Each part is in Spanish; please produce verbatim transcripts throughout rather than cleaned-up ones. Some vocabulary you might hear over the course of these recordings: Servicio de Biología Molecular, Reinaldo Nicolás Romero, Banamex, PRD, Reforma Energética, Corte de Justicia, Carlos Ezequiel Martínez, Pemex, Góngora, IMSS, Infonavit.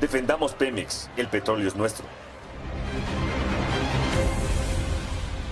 Defendamos Pemex, el petróleo es nuestro.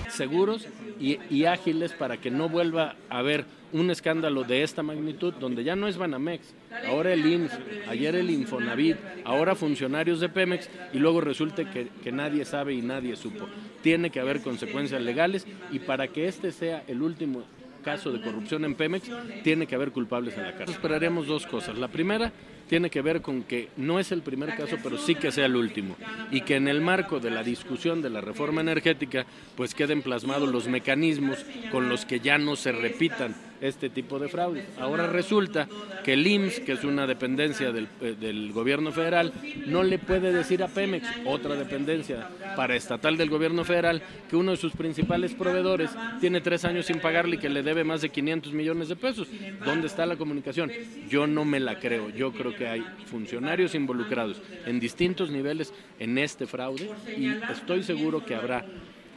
Seguros y, y ágiles para que no vuelva a haber un escándalo de esta magnitud, donde ya no es Banamex, ahora el I M S S, ayer el Infonavit, ahora funcionarios de Pemex, y luego resulta que, que nadie sabe y nadie supo. Tiene que haber consecuencias legales, y para que este sea el último caso de corrupción en Pemex, tiene que haber culpables en la cárcel. Esperaremos dos cosas. La primera tiene que ver con que no es el primer caso, pero sí que sea el último, y que en el marco de la discusión de la reforma energética pues queden plasmados los mecanismos con los que ya no se repitan este tipo de fraudes. Ahora resulta que el I M S S, que es una dependencia del, eh, del gobierno federal, no le puede decir a Pemex, otra dependencia paraestatal del gobierno federal, que uno de sus principales proveedores tiene tres años sin pagarle y que le debe más de quinientos millones de pesos. ¿Dónde está la comunicación? Yo no me la creo. Yo creo que hay funcionarios involucrados en distintos niveles en este fraude, y estoy seguro que habrá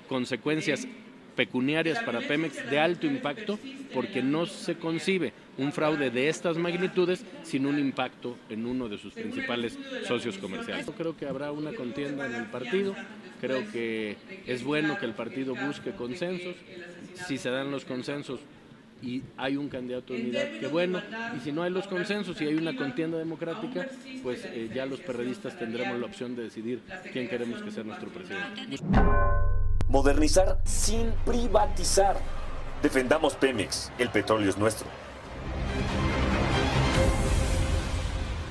consecuencias pecuniarias para Pemex de alto impacto, porque no se concibe un fraude de estas magnitudes sin un impacto en uno de sus principales socios comerciales. Yo creo que habrá una contienda en el partido, creo que es bueno que el partido busque consensos, si se dan los consensos y hay un candidato de unidad, qué bueno, y si no hay los consensos y hay una contienda democrática, pues eh, ya los perredistas tendremos la opción de decidir quién queremos que sea nuestro presidente. Modernizar sin privatizar. Defendamos Pemex, el petróleo es nuestro.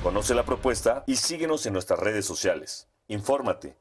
Conoce la propuesta y síguenos en nuestras redes sociales. Infórmate.